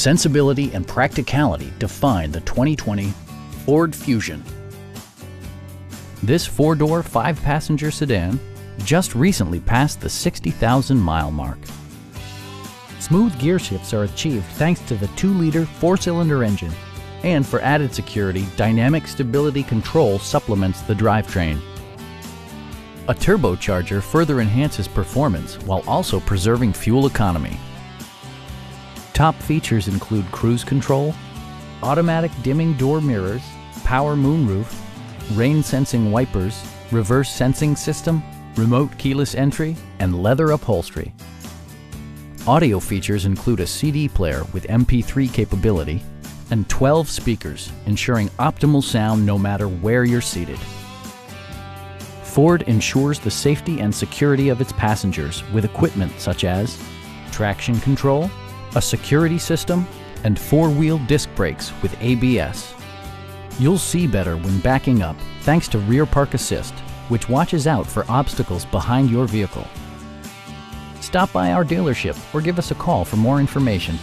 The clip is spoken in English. Sensibility and practicality define the 2020 Ford Fusion. This four-door, five-passenger sedan just recently passed the 60,000-mile mark. Smooth gear shifts are achieved thanks to the 2-liter four-cylinder engine, and for added security, dynamic stability control supplements the drivetrain. A turbocharger further enhances performance while also preserving fuel economy. Top features include cruise control, automatic dimming door mirrors, power moonroof, rain-sensing wipers, reverse sensing system, remote keyless entry, and leather upholstery. Audio features include a CD player with MP3 capability and 12 speakers, ensuring optimal sound no matter where you're seated. Ford ensures the safety and security of its passengers with equipment such as traction control, a security system, and four-wheel disc brakes with ABS. You'll see better when backing up thanks to Rear Park Assist, which watches out for obstacles behind your vehicle. Stop by our dealership or give us a call for more information.